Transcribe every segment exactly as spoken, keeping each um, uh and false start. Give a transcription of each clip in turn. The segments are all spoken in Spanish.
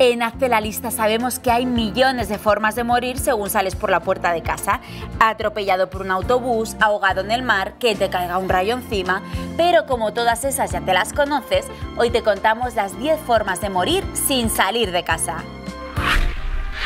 En Hazte la Lista sabemos que hay millones de formas de morir según sales por la puerta de casa. Atropellado por un autobús, ahogado en el mar, que te caiga un rayo encima... Pero como todas esas ya te las conoces, hoy te contamos las diez formas de morir sin salir de casa.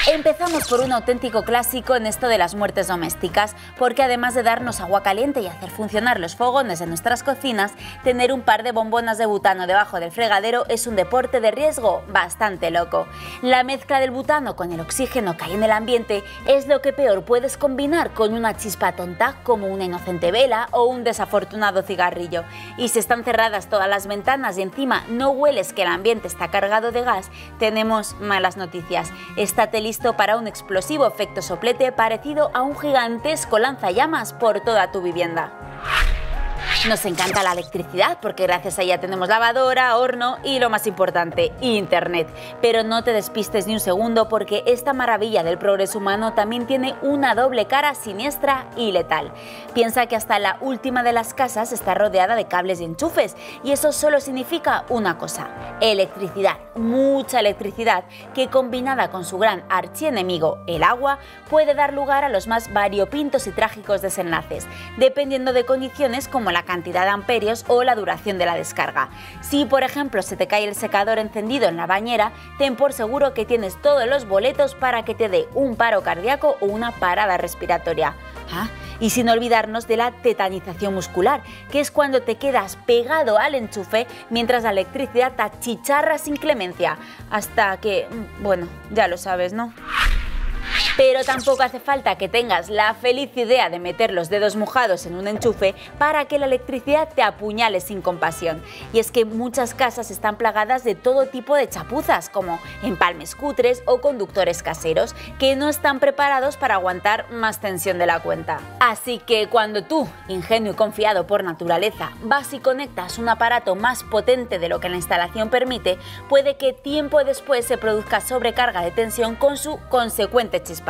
Empezamos por un auténtico clásico en esto de las muertes domésticas, porque además de darnos agua caliente y hacer funcionar los fogones de nuestras cocinas, tener un par de bombonas de butano debajo del fregadero es un deporte de riesgo bastante loco. La mezcla del butano con el oxígeno que hay en el ambiente es lo que peor puedes combinar con una chispa tonta como una inocente vela o un desafortunado cigarrillo. Y si están cerradas todas las ventanas y encima no hueles que el ambiente está cargado de gas, tenemos malas noticias. Estate listo para un explosivo efecto soplete parecido a un gigantesco lanzallamas por toda tu vivienda. Nos encanta la electricidad porque gracias a ella tenemos lavadora, horno y, lo más importante, internet. Pero no te despistes ni un segundo porque esta maravilla del progreso humano también tiene una doble cara siniestra y letal. Piensa que hasta la última de las casas está rodeada de cables y enchufes y eso solo significa una cosa: electricidad, mucha electricidad que combinada con su gran archienemigo, el agua, puede dar lugar a los más variopintos y trágicos desenlaces, dependiendo de condiciones como la cantidad de amperios o la duración de la descarga. Si, por ejemplo, se te cae el secador encendido en la bañera, ten por seguro que tienes todos los boletos para que te dé un paro cardíaco o una parada respiratoria. ¿Ah? Y sin olvidarnos de la tetanización muscular, que es cuando te quedas pegado al enchufe mientras la electricidad te achicharra sin clemencia, hasta que, bueno, ya lo sabes, ¿no? Pero tampoco hace falta que tengas la feliz idea de meter los dedos mojados en un enchufe para que la electricidad te apuñale sin compasión. Y es que muchas casas están plagadas de todo tipo de chapuzas, como empalmes cutres o conductores caseros, que no están preparados para aguantar más tensión de la cuenta. Así que cuando tú, ingenuo y confiado por naturaleza, vas y conectas un aparato más potente de lo que la instalación permite, puede que tiempo después se produzca sobrecarga de tensión con su consecuente chispa.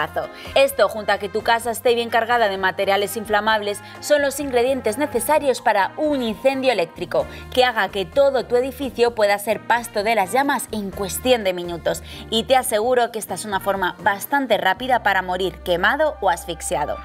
Esto, junto a que tu casa esté bien cargada de materiales inflamables, son los ingredientes necesarios para un incendio eléctrico que haga que todo tu edificio pueda ser pasto de las llamas en cuestión de minutos. Y te aseguro que esta es una forma bastante rápida para morir quemado o asfixiado.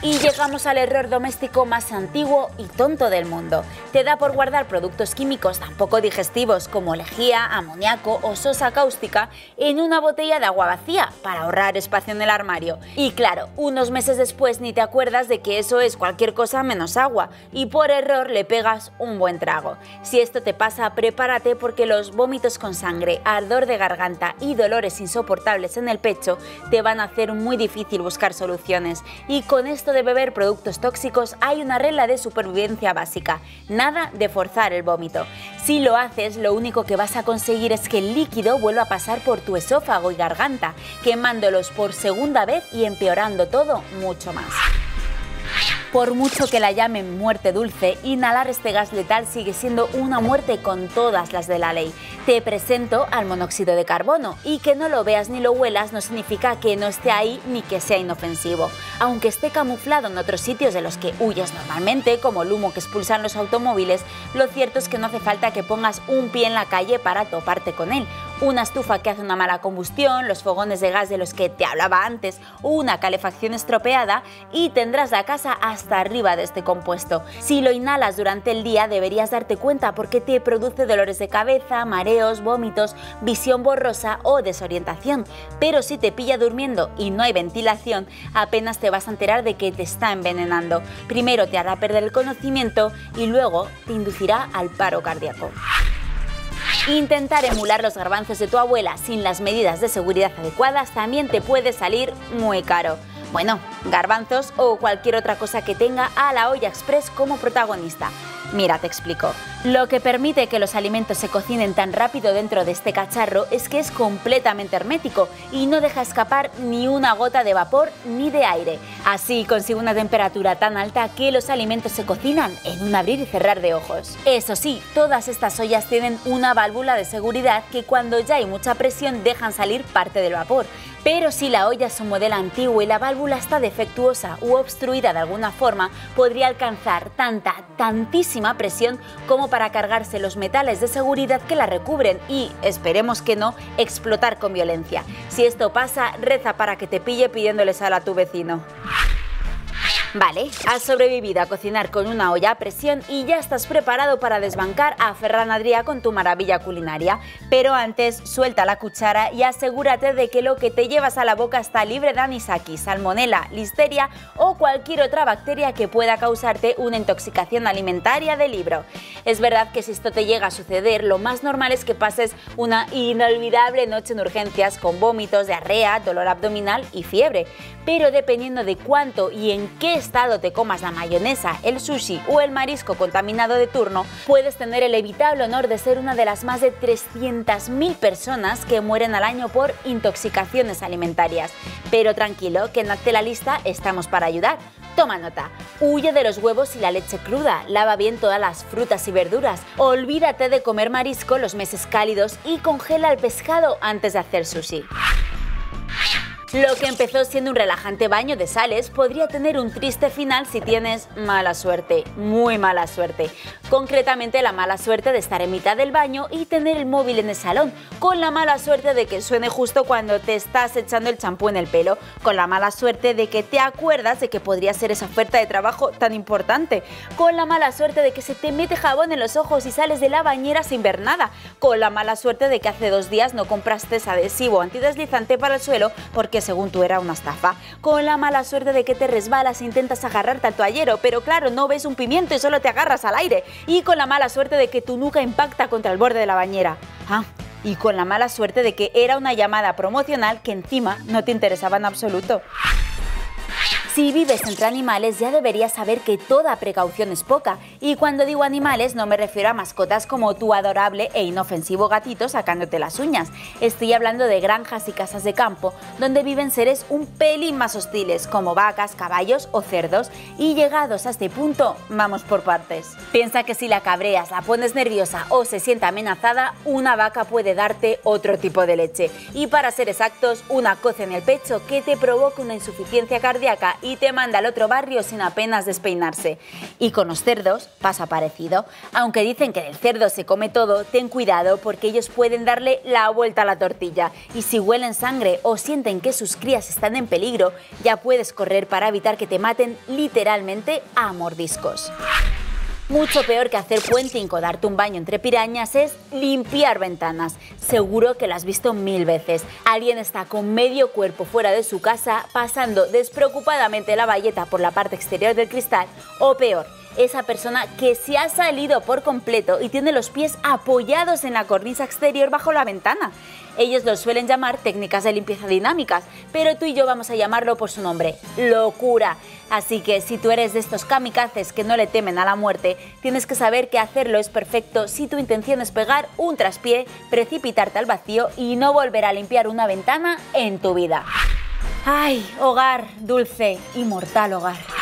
Y llegamos al error doméstico más antiguo y tonto del mundo. Te da por guardar productos químicos tan poco digestivos como lejía, amoníaco o sosa cáustica en una botella de agua vacía para ahorrar espacio en el armario. Y claro, unos meses después ni te acuerdas de que eso es cualquier cosa menos agua y por error le pegas un buen trago. Si esto te pasa, prepárate porque los vómitos con sangre, ardor de garganta y dolores insoportables en el pecho te van a hacer muy difícil buscar soluciones. Y con esto de beber productos tóxicos hay una regla de supervivencia básica: nada de forzar el vómito. Si lo haces, lo único que vas a conseguir es que el líquido vuelva a pasar por tu esófago y garganta, quemándolos por segunda vez y empeorando todo mucho más. Por mucho que la llamen muerte dulce, inhalar este gas letal sigue siendo una muerte con todas las de la ley. Te presento al monóxido de carbono y que no lo veas ni lo huelas no significa que no esté ahí ni que sea inofensivo. Aunque esté camuflado en otros sitios de los que huyes normalmente, como el humo que expulsan los automóviles, lo cierto es que no hace falta que pongas un pie en la calle para toparte con él. Una estufa que hace una mala combustión, los fogones de gas de los que te hablaba antes, una calefacción estropeada y tendrás la casa hasta arriba de este compuesto. Si lo inhalas durante el día deberías darte cuenta porque te produce dolores de cabeza, mareos, vómitos, visión borrosa o desorientación. Pero si te pilla durmiendo y no hay ventilación, apenas te vas a enterar de que te está envenenando. Primero te hará perder el conocimiento y luego te inducirá al paro cardíaco. Intentar emular los garbanzos de tu abuela sin las medidas de seguridad adecuadas también te puede salir muy caro. Bueno, garbanzos o cualquier otra cosa que tenga a la olla express como protagonista. Mira, te explico. Lo que permite que los alimentos se cocinen tan rápido dentro de este cacharro es que es completamente hermético y no deja escapar ni una gota de vapor ni de aire. Así consigue una temperatura tan alta que los alimentos se cocinan en un abrir y cerrar de ojos. Eso sí, todas estas ollas tienen una válvula de seguridad que cuando ya hay mucha presión dejan salir parte del vapor. Pero si la olla es un modelo antiguo y la válvula está defectuosa u obstruida de alguna forma, podría alcanzar tanta, tantísima máxima presión como para cargarse los metales de seguridad que la recubren y, esperemos que no, explotar con violencia. Si esto pasa, reza para que te pille pidiéndole sal a tu vecino. Vale, has sobrevivido a cocinar con una olla a presión y ya estás preparado para desbancar a Ferran Adrià con tu maravilla culinaria. Pero antes, suelta la cuchara y asegúrate de que lo que te llevas a la boca está libre de anisaki, salmonela, listeria o cualquier otra bacteria que pueda causarte una intoxicación alimentaria de libro. Es verdad que si esto te llega a suceder, lo más normal es que pases una inolvidable noche en urgencias con vómitos, diarrea, dolor abdominal y fiebre. Pero dependiendo de cuánto y en qué estado te comas la mayonesa, el sushi o el marisco contaminado de turno, puedes tener el evitable honor de ser una de las más de trescientas mil personas que mueren al año por intoxicaciones alimentarias. Pero tranquilo, que en Hazte la Lista estamos para ayudar. Toma nota, huye de los huevos y la leche cruda, lava bien todas las frutas y verduras, olvídate de comer marisco los meses cálidos y congela el pescado antes de hacer sushi. Lo que empezó siendo un relajante baño de sales podría tener un triste final si tienes mala suerte, muy mala suerte. Concretamente la mala suerte de estar en mitad del baño y tener el móvil en el salón, con la mala suerte de que suene justo cuando te estás echando el champú en el pelo, con la mala suerte de que te acuerdas de que podría ser esa oferta de trabajo tan importante, con la mala suerte de que se te mete jabón en los ojos y sales de la bañera sin ver nada, con la mala suerte de que hace dos días no compraste ese adhesivo antideslizante para el suelo porque que según tú era una estafa, con la mala suerte de que te resbalas e intentas agarrarte al toallero, pero claro, no ves un pimiento y solo te agarras al aire, y con la mala suerte de que tu nuca impacta contra el borde de la bañera. Ah, y con la mala suerte de que era una llamada promocional que encima no te interesaba en absoluto. Si vives entre animales ya deberías saber que toda precaución es poca, y cuando digo animales no me refiero a mascotas como tu adorable e inofensivo gatito sacándote las uñas. Estoy hablando de granjas y casas de campo donde viven seres un pelín más hostiles como vacas, caballos o cerdos, y llegados a este punto vamos por partes. Piensa que si la cabreas, la pones nerviosa o se siente amenazada, una vaca puede darte otro tipo de leche y, para ser exactos, una coz en el pecho que te provoca una insuficiencia cardíaca y te manda al otro barrio sin apenas despeinarse. Y con los cerdos pasa parecido. Aunque dicen que del cerdo se come todo, ten cuidado porque ellos pueden darle la vuelta a la tortilla, y si huelen sangre o sienten que sus crías están en peligro, ya puedes correr para evitar que te maten literalmente a mordiscos. Mucho peor que hacer puenting o darte un baño entre pirañas es limpiar ventanas. Seguro que lo has visto mil veces. Alguien está con medio cuerpo fuera de su casa, pasando despreocupadamente la bayeta por la parte exterior del cristal, o peor, esa persona que se ha salido por completo y tiene los pies apoyados en la cornisa exterior bajo la ventana. Ellos lo suelen llamar técnicas de limpieza dinámicas, pero tú y yo vamos a llamarlo por su nombre: locura. Así que si tú eres de estos kamikazes que no le temen a la muerte, tienes que saber que hacerlo es perfecto si tu intención es pegar un traspié, precipitarte al vacío y no volver a limpiar una ventana en tu vida. ¡Ay, hogar, dulce y mortal hogar!